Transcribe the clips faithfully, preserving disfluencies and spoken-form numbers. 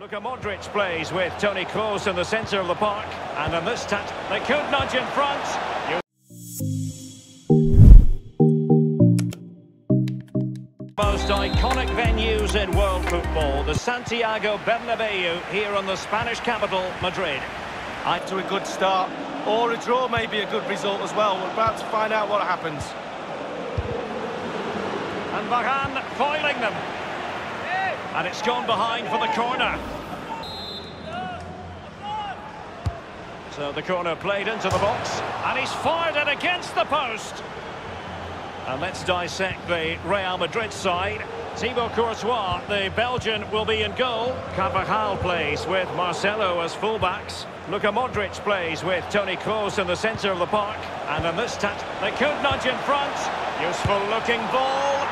Luka Modric plays with Toni Kroos in the centre of the park, and on this touch, they could nudge in front. Most iconic venues in world football, the Santiago Bernabeu here on the Spanish capital, Madrid. Up to a good start, or a draw may be a good result as well. We're about to find out what happens. And Varane foiling them. And it's gone behind for the corner. So the corner played into the box, and he's fired it against the post. And let's dissect the Real Madrid side. Thibaut Courtois, the Belgian, will be in goal. Carvajal plays with Marcelo as fullbacks. Luka Modric plays with Toni Kroos in the centre of the park. And on this touch, they could nudge in front. Useful looking ball.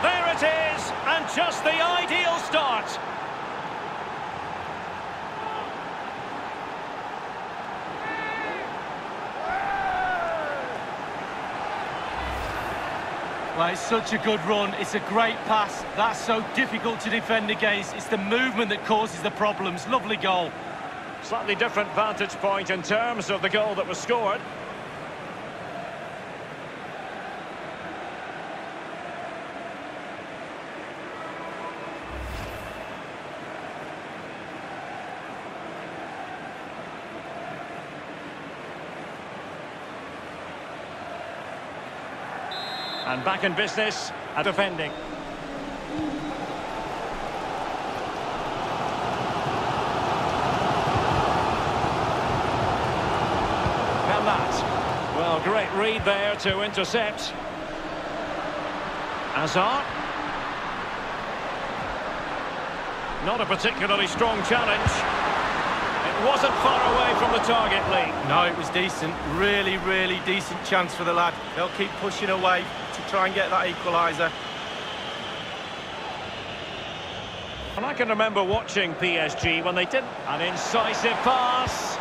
There it is, and just the ideal start. Well, it's such a good run, it's a great pass, that's so difficult to defend against, it's the movement that causes the problems. Lovely goal. Slightly different vantage point in terms of the goal that was scored. And back in business at defending. And that. Well, great read there to intercept. Azar. Not a particularly strong challenge. It wasn't far away from the target, Lee. No, it was decent. Really, really decent chance for the lad. They'll keep pushing away to try and get that equaliser. And I can remember watching P S G when they did an incisive pass,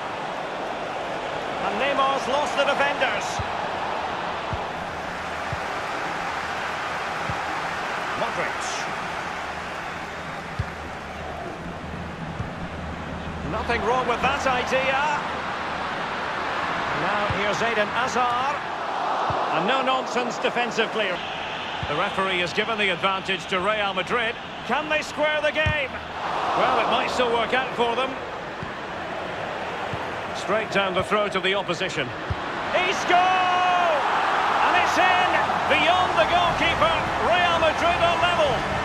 and Neymar's lost the defenders. Modric. Nothing wrong with that idea. Now here's Eden Hazard. A no-nonsense defensive clear. The referee has given the advantage to Real Madrid. Can they square the game? Well, it might still work out for them. Straight down the throat of the opposition. Isco! And it's in! Beyond the goalkeeper, Real Madrid are level.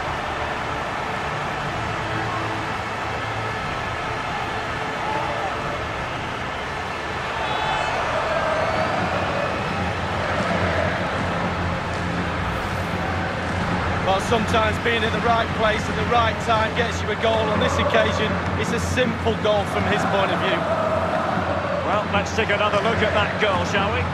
Well, sometimes being at the right place at the right time gets you a goal. On this occasion, it's a simple goal from his point of view. Well, let's take another look at that goal, shall we?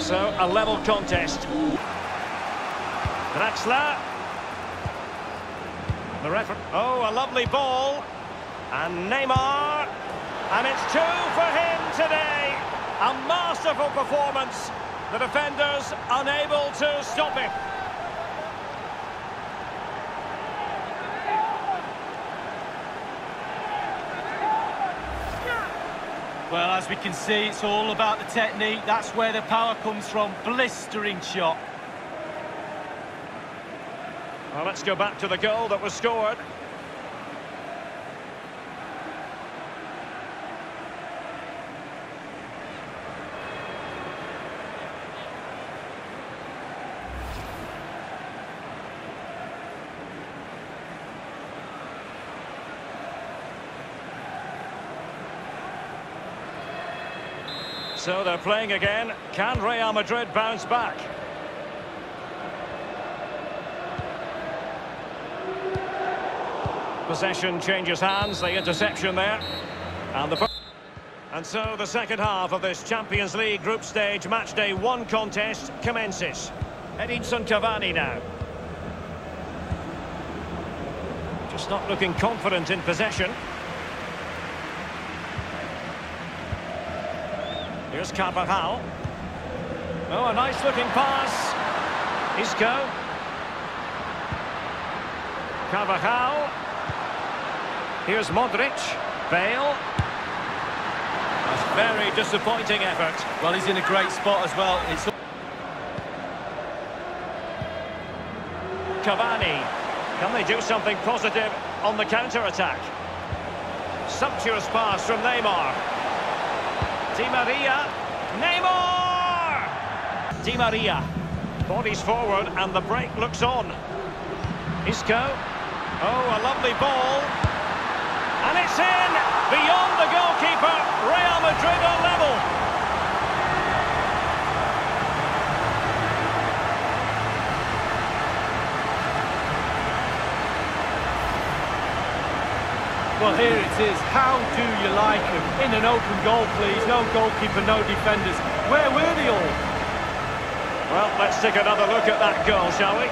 So, a level contest. Draxler. The referee. Oh, a lovely ball. And Neymar, and it's two for him today. A masterful performance. The defenders unable to stop him. Well, as we can see, it's all about the technique. That's where the power comes from. Blistering shot. Well, let's go back to the goal that was scored. So they're playing again. Can Real Madrid bounce back? Possession changes hands, the interception there. And, the and so the second half of this Champions League group stage match day one contest commences. Edinson Cavani now. Just not looking confident in possession. Here's Carvajal. Oh, a nice looking pass. Isco. Carvajal. Here's Modric. Bale. A very disappointing effort. Well, he's in a great spot as well. It's Cavani. Can they do something positive on the counter-attack? Sumptuous pass from Neymar. Di Maria, Neymar! Di Maria, bodies forward and the break looks on. Isco, oh, a lovely ball. And it's in, beyond the goalkeeper, Real Madrid on level. Well, here it is. How do you like him? In an open goal, please. No goalkeeper, no defenders. Where were they all? Well, let's take another look at that goal, shall we?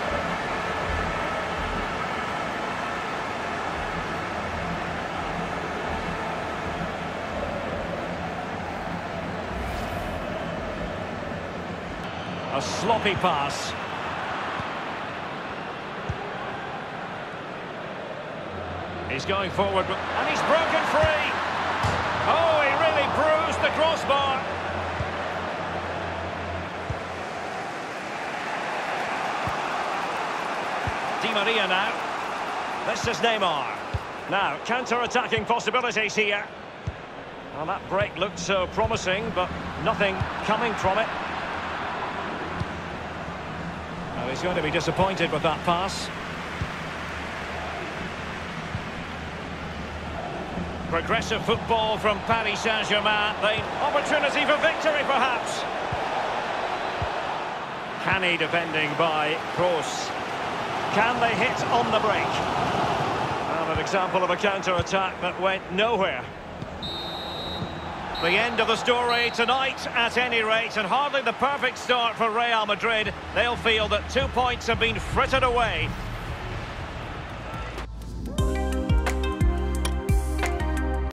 A sloppy pass. He's going forward, and he's broken free. Oh, he really bruised the crossbar. Di Maria now. This is Neymar. Now, counter-attacking possibilities here. Well, that break looked so promising, but nothing coming from it. Well, he's going to be disappointed with that pass. Progressive football from Paris Saint-Germain. The opportunity for victory, perhaps. Canny defending by Kroos. Can they hit on the break? And an example of a counter-attack that went nowhere. The end of the story tonight, at any rate, and hardly the perfect start for Real Madrid. They'll feel that two points have been frittered away.